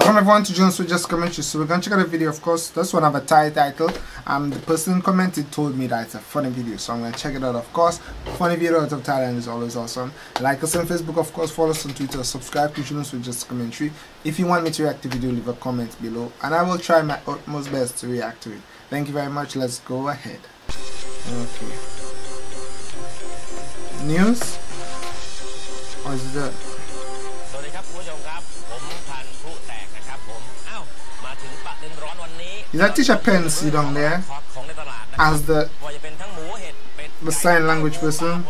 Welcome everyone to Junosuede Just A Commentary. So we're gonna check out a video. Of course, this one have a Thai title. The person commented told me that it's a funny video, so I'm gonna check it out. Of course, funny video out of Thailand is always awesome. Like us on Facebook, of course, follow us on Twitter, subscribe to Junosuede Just A Commentary. If you want me to react to video, leave a comment below, and I will try my utmost best to react to it. Thank you very much. Let's go ahead. Okay. News. Or is that? Is that Teacher Phen see down there as the sign language person?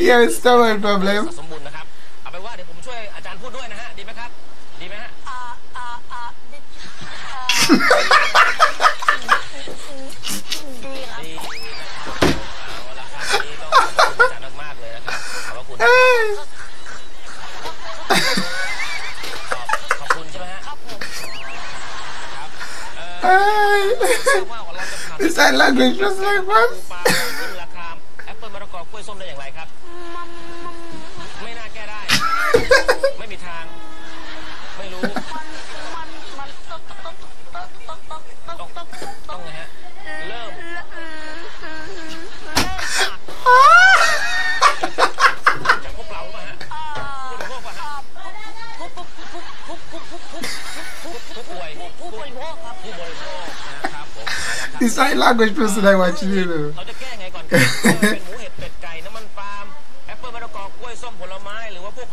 Yeah, it's still a problem. Is that language just like what? It's like language person I watch you do.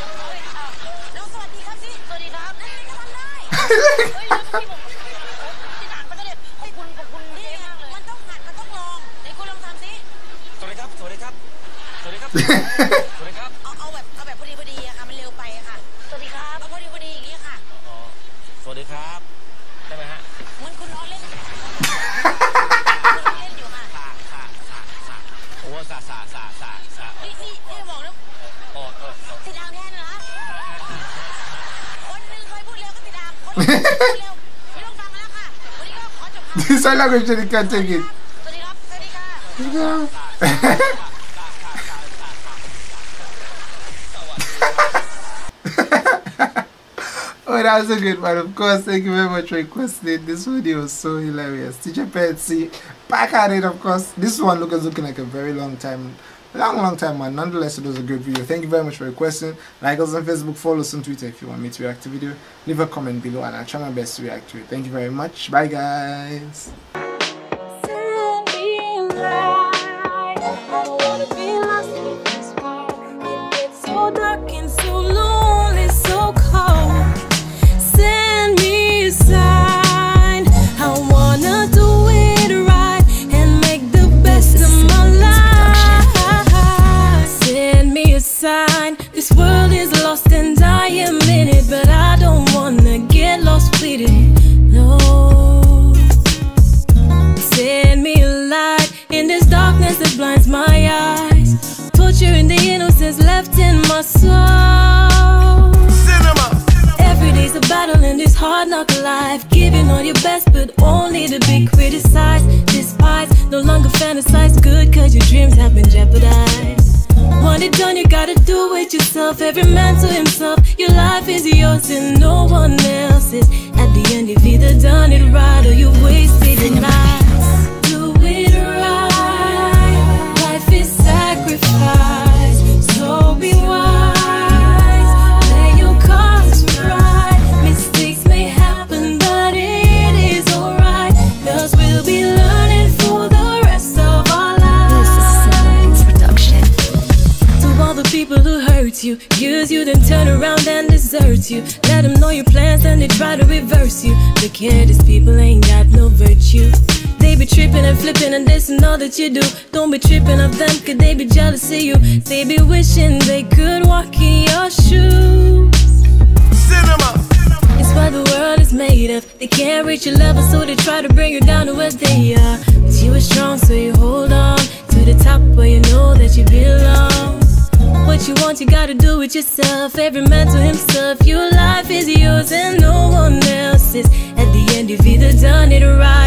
This language that you can't take it. Oh, that was a good one. Of course, thank you very much for requesting. This video was so hilarious. Teacher Petsy, back at it, of course. This one looking like a very long time, man. Nonetheless, it was a good video. Thank you very much for requesting. Like us on Facebook, follow us on Twitter if you want me to react to video. Leave a comment below and I'll try my best to react to it. Thank you very much. Bye, guys. This world is lost and I am in it, but I don't wanna get lost with it, no. Send me a light in this darkness that blinds my eyes, torturing the innocence left in my soul. Every day's a battle in this hard knock life, giving all your best but only to be criticized, despised, no longer fantasize good cause your dreams have been jeopardized. Want it done, you gotta do it yourself. Every man to himself. Your life is yours and no one else's. At the end, you've either done it right or hurt you. Let them know your plans and they try to reverse you. Look here, these people ain't got no virtue. They be tripping and flipping and this and all that you do. Don't be tripping of them, cause they be jealous of you. They be wishing they could walk in your shoes. Cinema. It's what the world is made of. They can't reach your level, so they try to bring you down to where they are. But you are strong, so you hold on to the top where you know that you belong. What you want, you gotta do it yourself. Every man to himself. Your life is yours and no one else's. At the end, you've either done it right.